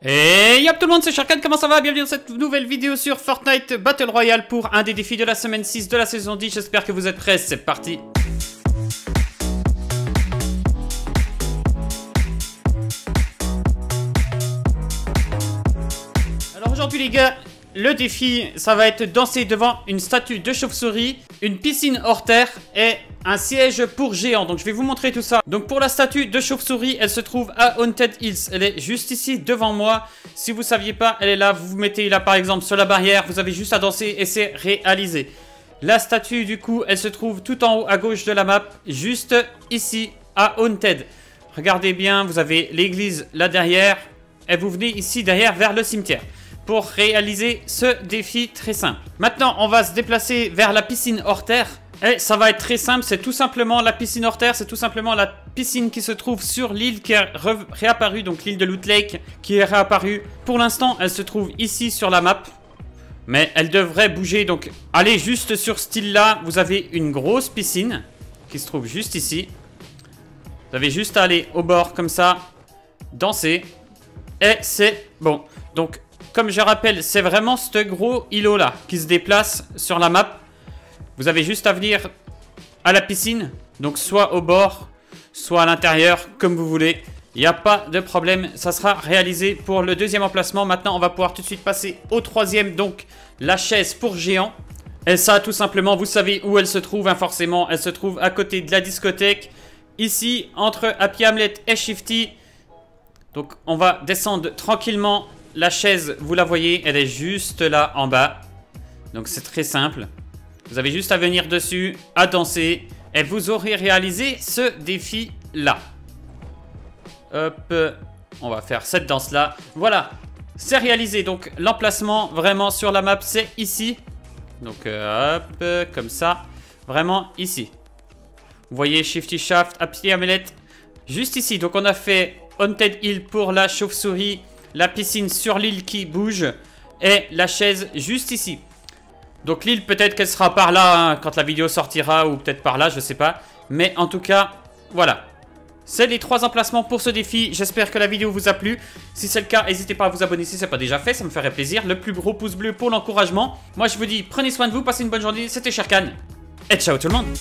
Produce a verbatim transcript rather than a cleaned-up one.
Et yop tout le monde, c'est SherkhaN, comment ça va? Bienvenue dans cette nouvelle vidéo sur Fortnite Battle Royale pour un des défis de la semaine six de la saison dix. J'espère que vous êtes prêts, c'est parti. Alors aujourd'hui les gars, le défi ça va être danser devant une statue de chauve-souris, une piscine hors terre et un siège pour géant. Donc je vais vous montrer tout ça. Donc pour la statue de chauve-souris, elle se trouve à Haunted Hills. Elle est juste ici devant moi. Si vous saviez pas, elle est là. Vous vous mettez là par exemple sur la barrière. Vous avez juste à danser et c'est réalisé. La statue du coup, elle se trouve tout en haut à gauche de la map. Juste ici à Haunted. Regardez bien, vous avez l'église là derrière. Et vous venez ici derrière vers le cimetière. Pour réaliser ce défi très simple. Maintenant on va se déplacer vers la piscine hors terre. Et ça va être très simple, c'est tout simplement la piscine hors terre, c'est tout simplement la piscine qui se trouve sur l'île qui est réapparue, donc l'île de Loot Lake qui est réapparue. Pour l'instant, elle se trouve ici sur la map, mais elle devrait bouger, donc allez juste sur cette île-là, vous avez une grosse piscine qui se trouve juste ici. Vous avez juste à aller au bord comme ça, danser, et c'est bon. Donc comme je rappelle, c'est vraiment ce gros îlot-là qui se déplace sur la map. Vous avez juste à venir à la piscine, donc soit au bord, soit à l'intérieur, comme vous voulez. Il n'y a pas de problème, ça sera réalisé pour le deuxième emplacement. Maintenant, on va pouvoir tout de suite passer au troisième, donc la chaise pour géant. Et ça, tout simplement, vous savez où elle se trouve, hein, forcément. Elle se trouve à côté de la discothèque, ici, entre Happy Hamlet et Shifty. Donc, on va descendre tranquillement. La chaise, vous la voyez, elle est juste là en bas. Donc, c'est très simple. Vous avez juste à venir dessus, à danser, et vous aurez réalisé ce défi-là. Hop, on va faire cette danse-là. Voilà, c'est réalisé. Donc, l'emplacement vraiment sur la map, c'est ici. Donc, hop, comme ça, vraiment ici. Vous voyez Shifty Shaft, Apsley Amulet, juste ici. Donc, on a fait Haunted Hill pour la chauve-souris, la piscine sur l'île qui bouge, et la chaise juste ici. Donc l'île peut-être qu'elle sera par là hein, quand la vidéo sortira, ou peut-être par là, je sais pas. Mais en tout cas, voilà. C'est les trois emplacements pour ce défi. J'espère que la vidéo vous a plu. Si c'est le cas, n'hésitez pas à vous abonner si ce n'est pas déjà fait, ça me ferait plaisir. Le plus gros pouce bleu pour l'encouragement. Moi je vous dis, prenez soin de vous, passez une bonne journée. C'était SherkhaN, et ciao tout le monde.